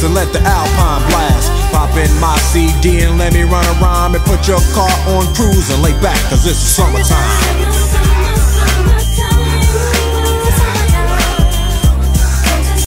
blast and let the Alpine blast. Pop in my CD and let me run a rhyme, and put your car on cruise and lay back, cause it's summertime.